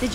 Did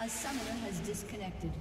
A summoner has disconnected.